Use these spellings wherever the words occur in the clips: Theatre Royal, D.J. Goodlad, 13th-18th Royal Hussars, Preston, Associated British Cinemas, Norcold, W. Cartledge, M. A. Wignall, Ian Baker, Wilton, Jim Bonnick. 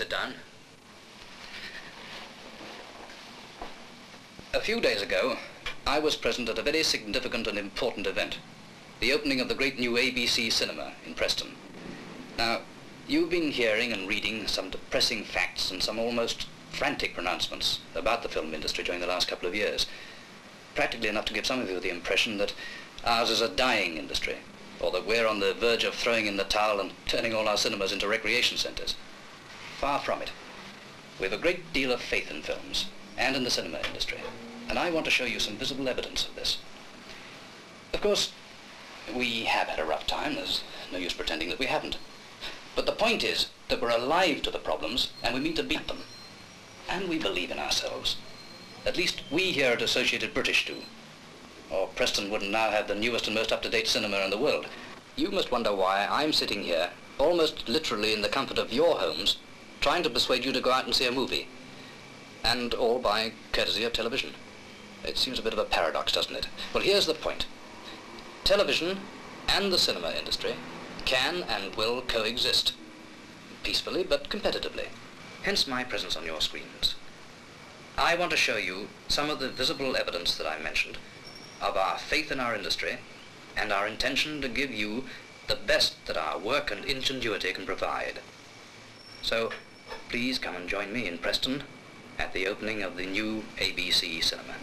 arrangements are done. A few days ago, I was present at a very significant and important event, the opening of the great new ABC cinema in Preston. Now, you've been hearing and reading some depressing facts and some almost frantic pronouncements about the film industry during the last couple of years, practically enough to give some of you the impression that ours is a dying industry, or that we're on the verge of throwing in the towel and turning all our cinemas into recreation centres. Far from it. We've a great deal of faith in films and in the cinema industry, and I want to show you some visible evidence of this. Of course, we have had a rough time. There's no use pretending that we haven't. But the point is that we're alive to the problems and we mean to beat them. And we believe in ourselves. At least we here at Associated British do. Or Preston wouldn't now have the newest and most up-to-date cinema in the world. You must wonder why I'm sitting here, almost literally in the comfort of your homes, trying to persuade you to go out and see a movie. And all by courtesy of television. It seems a bit of a paradox, doesn't it? Well, here's the point. Television and the cinema industry can and will coexist, peacefully but competitively. Hence my presence on your screens. I want to show you some of the visible evidence that I mentioned of our faith in our industry and our intention to give you the best that our work and ingenuity can provide. So please come and join me in Preston at the opening of the new ABC cinema.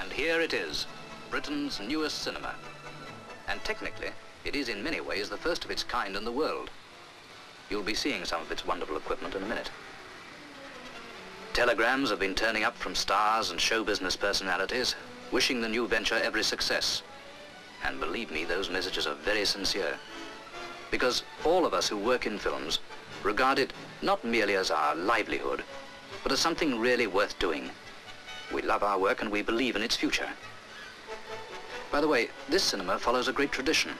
And here it is, Britain's newest cinema. And technically, it is in many ways the first of its kind in the world. You'll be seeing some of its wonderful equipment in a minute. Telegrams have been turning up from stars and show business personalities, wishing the new venture every success. And believe me, those messages are very sincere. Because all of us who work in films regard it not merely as our livelihood, but as something really worth doing. We love our work and we believe in its future. By the way, this cinema follows a great tradition.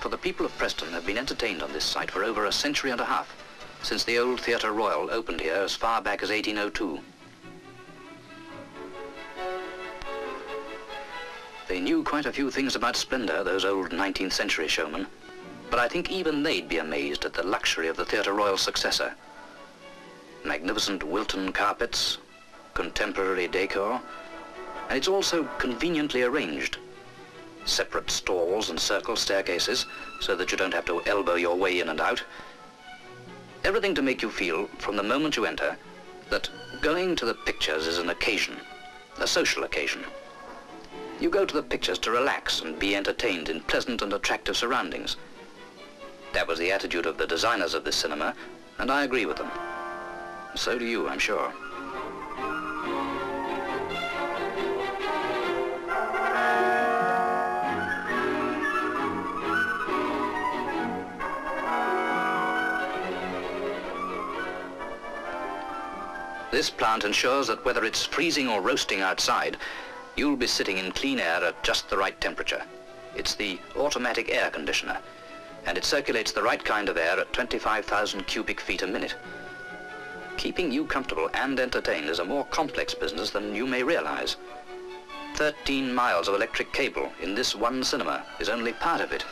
For the people of Preston have been entertained on this site for over a century and a half, since the old Theatre Royal opened here as far back as 1802. They knew quite a few things about splendour, those old 19th century showmen, but I think even they'd be amazed at the luxury of the Theatre Royal's successor. Magnificent Wilton carpets, contemporary decor, and it's also conveniently arranged. Separate stalls and circle staircases so that you don't have to elbow your way in and out. Everything to make you feel, from the moment you enter, that going to the pictures is an occasion, a social occasion. You go to the pictures to relax and be entertained in pleasant and attractive surroundings. That was the attitude of the designers of this cinema, and I agree with them. So do you, I'm sure. This plant ensures that whether it's freezing or roasting outside, you'll be sitting in clean air at just the right temperature. It's the automatic air conditioner, and it circulates the right kind of air at 25,000 cubic feet a minute. Keeping you comfortable and entertained is a more complex business than you may realize. 13 miles of electric cable in this one cinema is only part of it.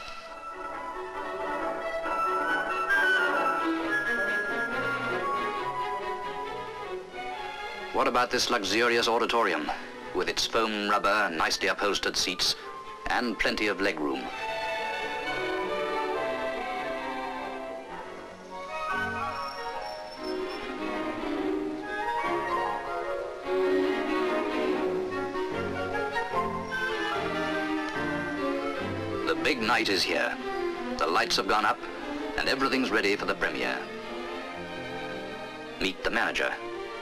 What about this luxurious auditorium, with its foam rubber, nicely upholstered seats, and plenty of legroom? The big night is here. The lights have gone up, and everything's ready for the premiere. Meet the manager,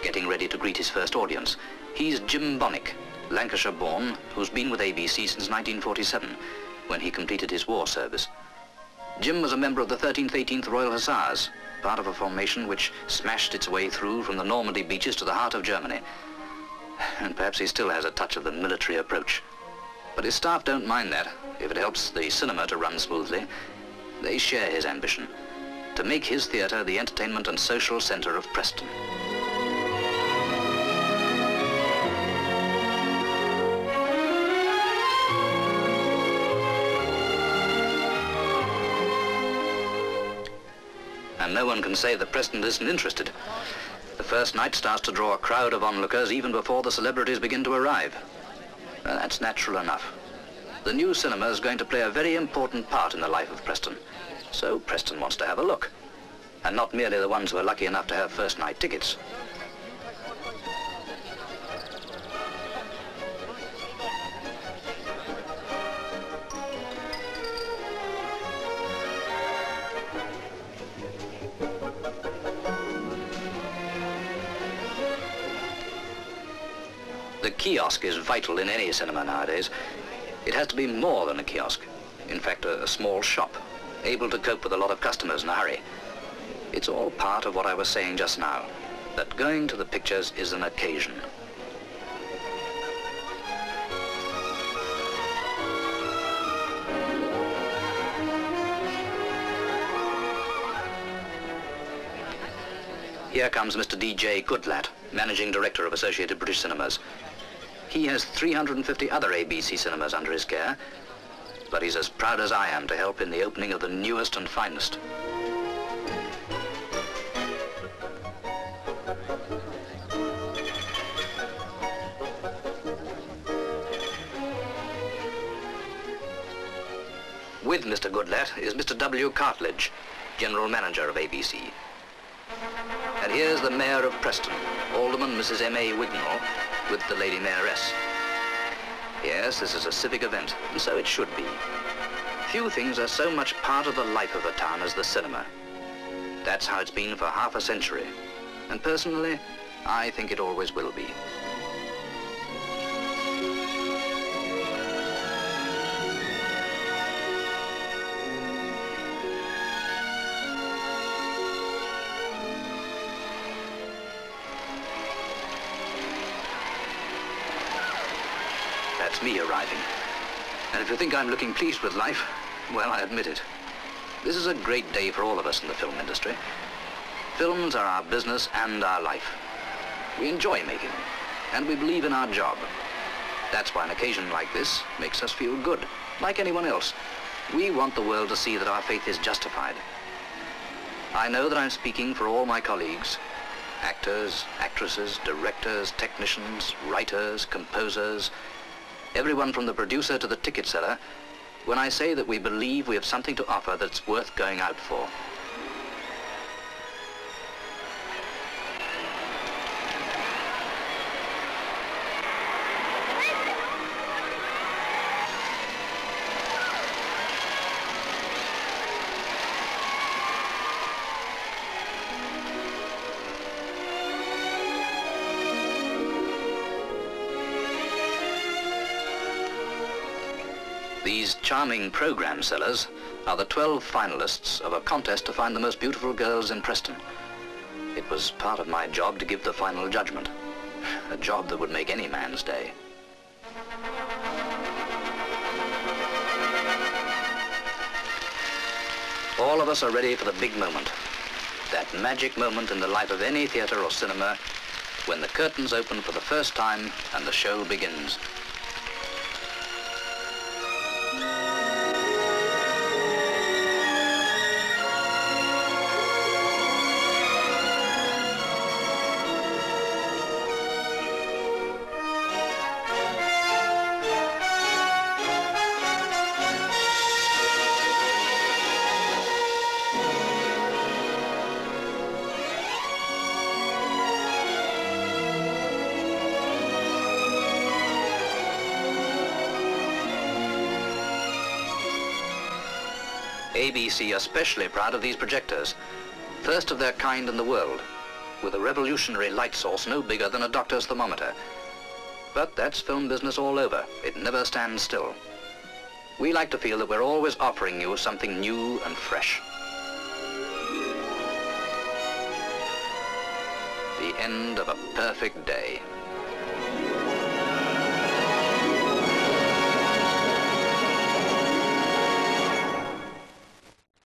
getting ready to greet his first audience. He's Jim Bonnick, Lancashire-born, who's been with ABC since 1947, when he completed his war service. Jim was a member of the 13th-18th Royal Hussars, part of a formation which smashed its way through from the Normandy beaches to the heart of Germany. And perhaps he still has a touch of the military approach. But his staff don't mind that, if it helps the cinema to run smoothly. They share his ambition, to make his theatre the entertainment and social centre of Preston. and no one can say that Preston isn't interested. The first night starts to draw a crowd of onlookers even before the celebrities begin to arrive. Well, that's natural enough. The new cinema is going to play a very important part in the life of Preston, so Preston wants to have a look, and not merely the ones who are lucky enough to have first-night tickets. The kiosk is vital in any cinema nowadays. It has to be more than a kiosk, in fact a small shop, able to cope with a lot of customers in a hurry. It's all part of what I was saying just now, that going to the pictures is an occasion. Here comes Mr. D.J. Goodlad, Managing Director of Associated British Cinemas. He has 350 other ABC cinemas under his care, but he's as proud as I am to help in the opening of the newest and finest. With Mr. Goodlad is Mr. W. Cartledge, General Manager of ABC. And here's the Mayor of Preston, Alderman Mrs. M. A. Wignall, with the Lady Mayoress. Yes, this is a civic event, and so it should be. Few things are so much part of the life of a town as the cinema. That's how it's been for half a century, and personally, I think it always will be. That's me arriving. And if you think I'm looking pleased with life, well, I admit it. This is a great day for all of us in the film industry. Films are our business and our life. We enjoy making them, and we believe in our job. That's why an occasion like this makes us feel good, like anyone else. We want the world to see that our faith is justified. I know that I'm speaking for all my colleagues. Actors, actresses, directors, technicians, writers, composers, everyone from the producer to the ticket seller, when I say that we believe we have something to offer that's worth going out for. These charming programme sellers are the 12 finalists of a contest to find the most beautiful girls in Preston. It was part of my job to give the final judgment, a job that would make any man's day. All of us are ready for the big moment, that magic moment in the life of any theatre or cinema when the curtains open for the first time and the show begins. ABC are especially proud of these projectors, first of their kind in the world, with a revolutionary light source no bigger than a doctor's thermometer. But that's film business all over. It never stands still. We like to feel that we're always offering you something new and fresh. The end of a perfect day.